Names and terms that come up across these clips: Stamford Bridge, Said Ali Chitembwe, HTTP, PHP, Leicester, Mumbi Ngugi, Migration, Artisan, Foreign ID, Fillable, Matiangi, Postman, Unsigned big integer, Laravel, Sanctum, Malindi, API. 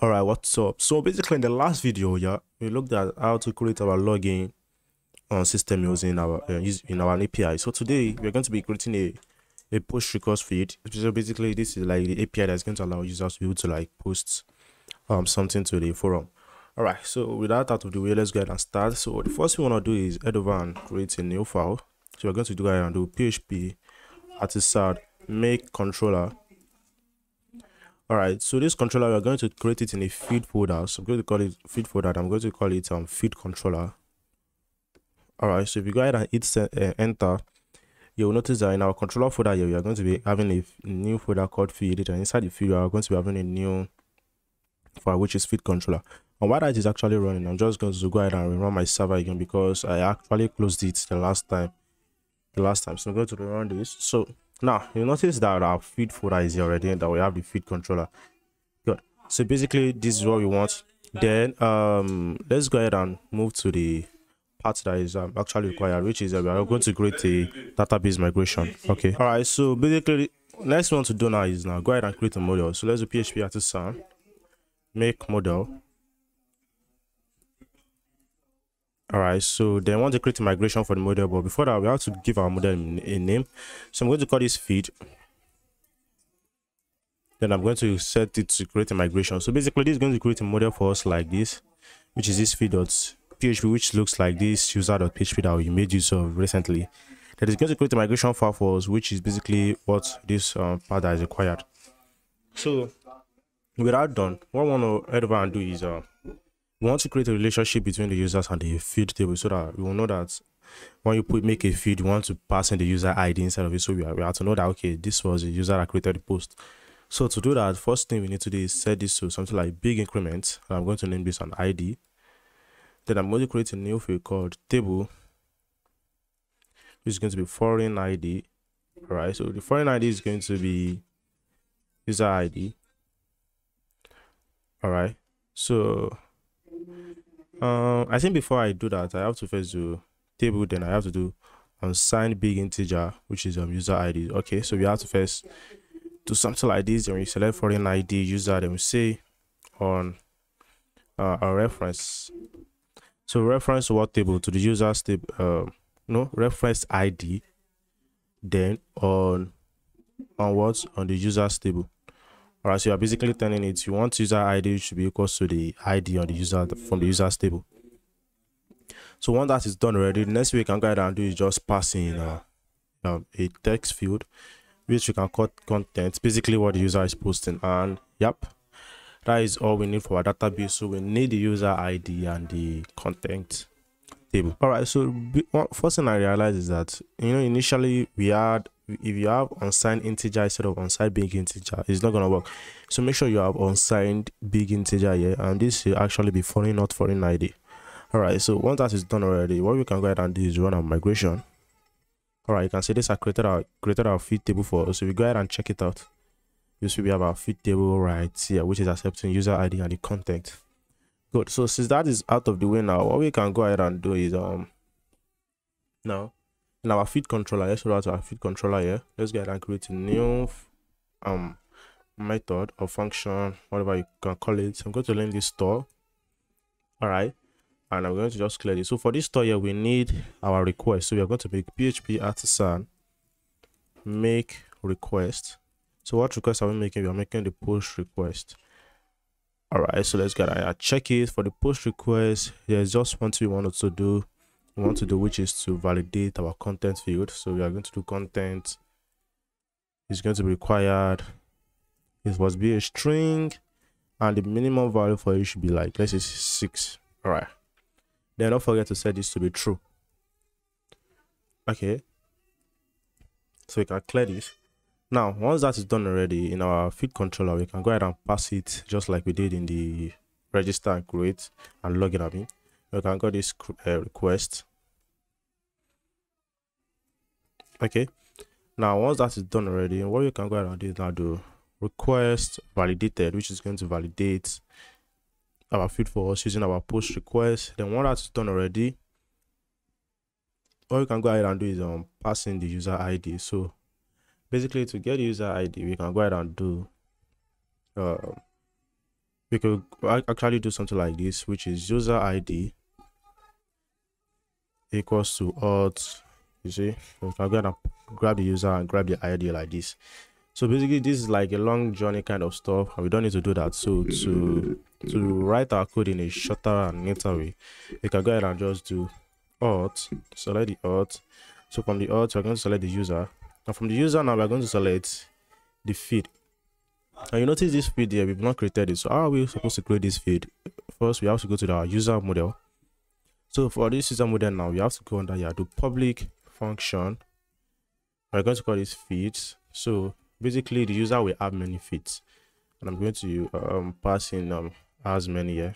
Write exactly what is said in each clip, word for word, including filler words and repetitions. All right, what's up? So basically in the last video, yeah, we looked at how to create our login on system using our uh, in our A P I. So today we're going to be creating a a post request feed. So basically this is like the A P I that's going to allow users to be able to like post um something to the forum. All right, so with that out of the way, let's go ahead and start. So the first thing we want to do is head over and create a new file. So we're going to do that and do P H P Artisan make controller. All right, so this controller, we're going to create it in a feed folder. So I'm going to call it feed folder. I'm going to call it um feed controller. All right, so if you go ahead and hit uh, enter, you'll notice that in our controller folder here, we are going to be having a new folder called feed. And inside the feed, we are going to be having a new file, which is feed controller. And while that is actually running, I'm just going to go ahead and rerun my server again because I actually closed it the last time. The last time, so I'm going to rerun this. So now you notice that our feed folder is here already and that we have the feed controller. Good. So basically this is what we want. Then um let's go ahead and move to the part that is um, actually required, which is uh, we are going to create a database migration. Okay. All right, so basically next one to do now is now go ahead and create a model. So let's do P H P Artisan make model. All right, so they want to create a migration for the model, but before that, we have to give our model a name. So I'm going to call this feed. Then I'm going to set it to create a migration. So basically, this is going to create a model for us like this, which is this feed.php, which looks like this user.php that we made use of recently. That is going to create a migration file for us, which is basically what this um, part that is required. So with that done, what I want to head over and do is uh, we want to create a relationship between the users and the feed table so that we will know that when you put make a feed, you want to pass in the user I D inside of it. So we, are, we have to know that, okay, this was the user that created the post. So to do that, first thing we need to do is set this to something like big increment. And I'm going to name this an I D. Then I'm going to create a new field called table, which is going to be foreign I D. All right, so the foreign I D is going to be user I D. All right, so Um, I think before I do that, I have to first do table, then I have to do unsigned big integer, which is um, user I D. Okay, so we have to first do something like this, and we select foreign I D user, then we say on uh, a reference. So reference to what table? To the user's table, uh, no, reference I D, then on, on what? On the user's table. All right, so you are basically telling it you want user I D should be equal to the I D on the user from the user's table. So once that is done already, the next we can go ahead and do is just pass in uh, um, a text field, which we can call content, basically what the user is posting. And yep, that is all we need for our database. So we need the user I D and the content table. All right, so first thing I realized is that, you know, initially we had, if you have unsigned integer instead of unsigned big integer, it's not gonna work. So make sure you have unsigned big integer here, and this will actually be foreign, not foreign I D. All right, so once that is done already, what we can go ahead and do is run our migration. All right, you can see this has created our created our feed table for us. So we go ahead and check it out. You see we have our feed table right here, which is accepting user I D and the content. Good. So since that is out of the way now, what we can go ahead and do is um now in our feed controller, let's go to our feed controller here. Let's go ahead and create a new um method or function, whatever you can call it. So I'm going to name this store. All right, and I'm going to just clear this. So for this store here, we need our request. So we are going to make P H P Artisan make request. So what request are we making? We are making the post request. All right, so let's go ahead and check it. For the post request, there's just one thing we wanted to do. We want to do, which is to validate our content field. So we are going to do content is going to be required. It must be a string, and the minimum value for it should be like, let's say six. All right, then don't forget to set this to be true. Okay, so we can clear this. Now once that is done already, in our feed controller, we can go ahead and pass it just like we did in the register and create and login admin. We can go this uh, request. Okay, now once that is done already, what you can go ahead and do is now do request validated, which is going to validate our field for us using our post request. Then once that's done already, what you can go ahead and do is um pass in the user I D. So basically to get the user I D, we can go ahead and do uh, we could actually do something like this, which is user I D equals to auth. You see, so I'm gonna grab the user and grab the I D like this. So basically this is like a long journey kind of stuff, and we don't need to do that. So to to write our code in a shorter and neater way, we can go ahead and just do auth, select the auth. So from the auth we're going to select the user, and from the user now we're going to select the field. And you notice this field here, we've not created it. So how are we supposed to create this field? First we have to go to our user model. So for this user model now, we have to go under here, do public function. We're going to call this fields. So basically the user will have many fields, and I'm going to um pass in um as many here.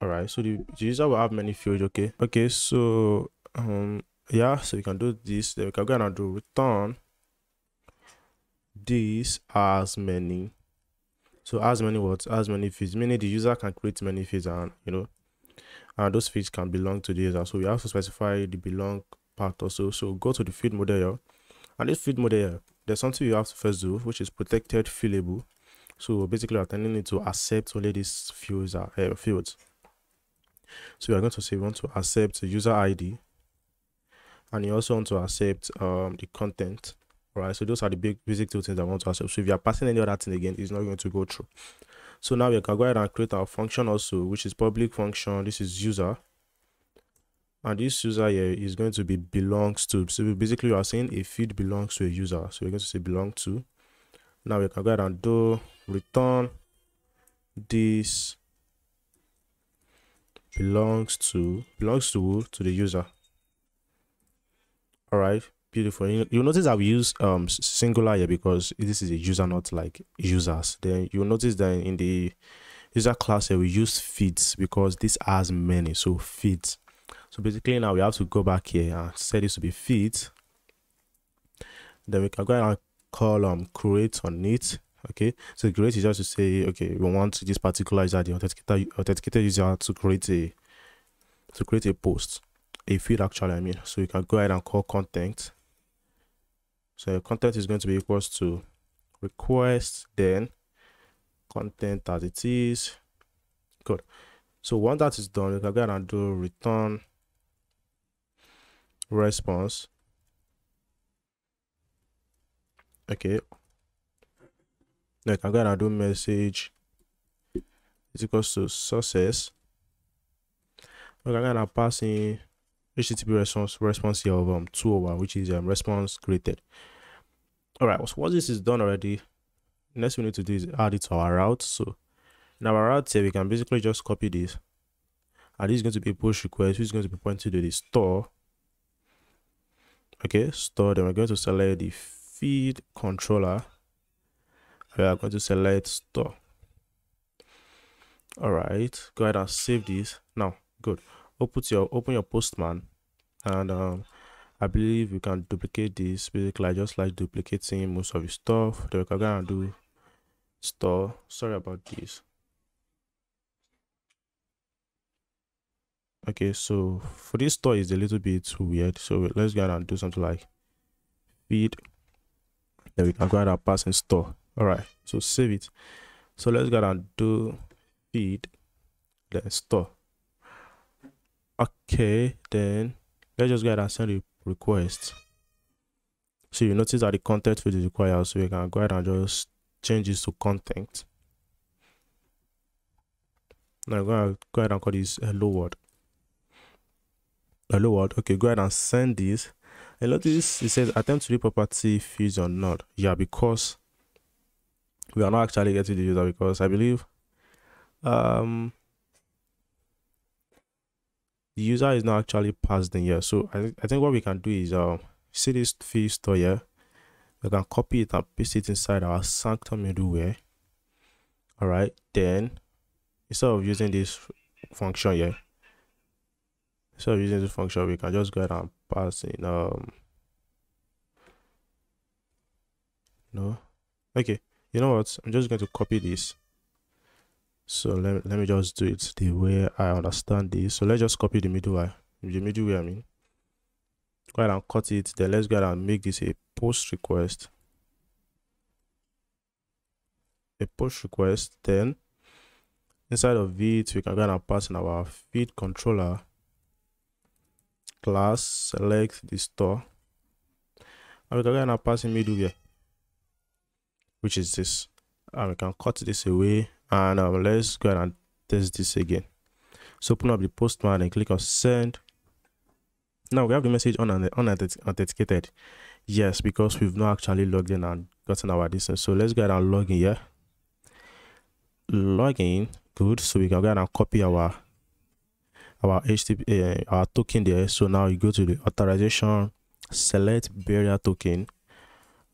All right, so the, the user will have many fields. Okay, okay, so um yeah, so we can do this. Then we can go and do return this as many. So as many what? As many fields, meaning the user can create many fields, and you know, and those fields can belong to the user. So we have to specify the belong part also. So go to the field model here, and this field model here, there's something you have to first do, which is protected fillable. So basically we're telling it to accept only these fields are uh, fields. So we're going to say we want to accept user I D, and you also want to accept um the content. All right, so those are the big basic two things I want to accept. So if you are passing any other thing again, it's not going to go through. So now we can go ahead and create our function also, which is public function. This is user, and this user here is going to be belongs to. So basically you are saying a field belongs to a user, so we're going to say belong to. Now we can go ahead and do return this belongs to belongs to to the user. All right, beautiful. You'll notice that we use um singular here because this is a user, not like users. Then you'll notice that in the user class here we use feeds because this has many, so feeds. So basically now we have to go back here and set this to be feeds. Then we can go ahead and call um create on it. Okay, so create is just to say, okay, we want this particular user, the authenticated authenticated user, to create a to create a post, a field actually, I mean. So you can go ahead and call content. So your content is going to be equals to request, then content as it is. Good. So once that is done, you can go ahead and do return response. Okay. Then you can go ahead and do message is equals to success. We can go ahead and pass in H T T P response response here of um two over, which is um response created. All right, so once this is done already, next we need to do is add it to our route. So in our route here, we can basically just copy this, and this is going to be a push request, which is going to be pointed to the store. Okay, store. Then we're going to select the feed controller. We are going to select store. All right, go ahead and save this now. Good. Open your open your Postman, and um, I believe you can duplicate this. Basically, I just like duplicating most of the stuff. Then we can go and do store. Sorry about this. Okay, so for this store is a little bit too weird. So let's go ahead and do something like feed. Then we can go ahead and pass in store. All right, so save it. So let's go ahead and do feed, then store. Okay, then let's just go ahead and send a request. So you notice that the content field is required, so you can go ahead and just change this to content. Now I'm going to go ahead and call this hello world. Hello world. Okay, go ahead and send this. And notice it says attempt to the property fields or not. Yeah, because we are not actually getting the user, because I believe um the user is not actually passed in here. So I, th I think what we can do is um see this field store here, we can copy it and paste it inside our Sanctum middleware. All right, then instead of using this function here, instead of using this function, we can just go ahead and pass in um no okay, you know what, I'm just going to copy this. So let, let me just do it the way I understand this. So let's just copy the middleware, the middleware I mean. Go ahead and cut it. Then let's go ahead and make this a post request. a post request. Then inside of it, we can go and pass in our feed controller class, select the store, and we can go and pass in middleware, which is this, and we can cut this away. And um, let's go and test this again. So open up the Postman and click on send. Now we have the message on and unauthenticated. Yes, because we've not actually logged in and gotten our distance. So let's go ahead and log in here. Log in, good. So we can go ahead and copy our our H T T P, uh, our token there. So now you go to the authorization, select barrier token,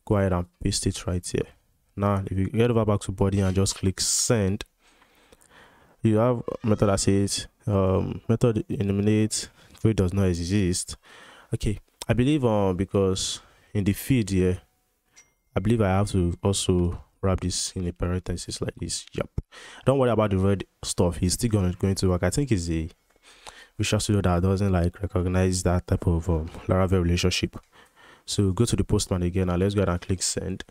go ahead and paste it right here. Now if you get over back to body and just click send, you have a method that says um method eliminates, which does not exist. Okay, I believe um uh, because in the feed here, I believe I have to also wrap this in a parenthesis like this. Yep, don't worry about the red stuff, it's still going, going to work. I think it's a Visual Studio that doesn't like recognize that type of um, Laravel relationship. So go to the Postman again and let's go ahead and click send.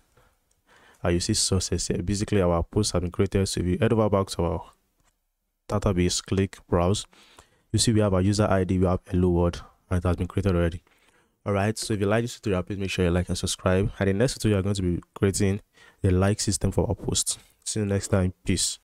Uh, you see success here. Basically our posts have been created. So if you head over back to our database, click browse, you see we have our user I D, we have hello world, and it has been created already. All right, so if you like this tutorial, please make sure you like and subscribe, and in the next tutorial I'm going to be creating the like system for our posts. See you next time. Peace.